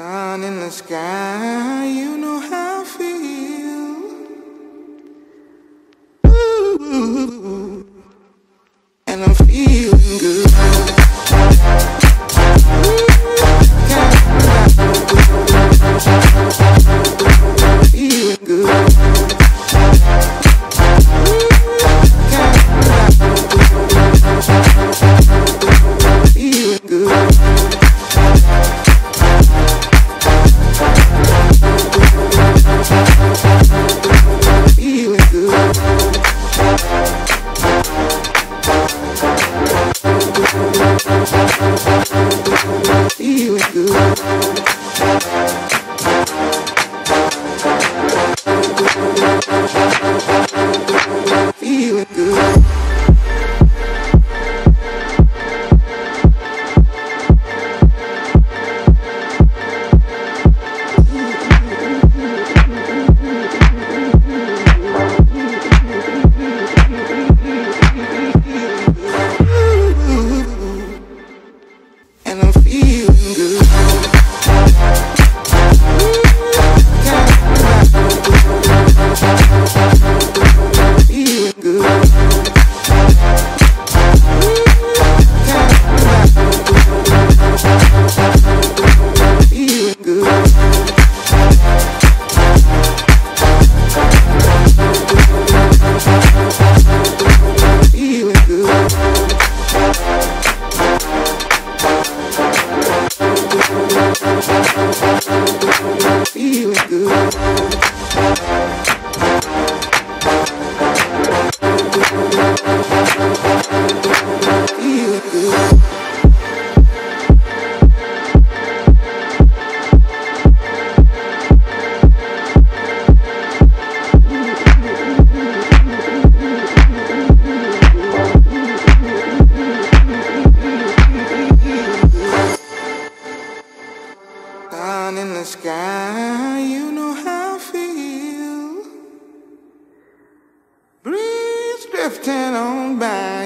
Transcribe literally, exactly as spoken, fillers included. Sun in the sky, you know how I feel. Ooh, and I'm feeling good. Sky, you know how I feel. Breeze drifting on by.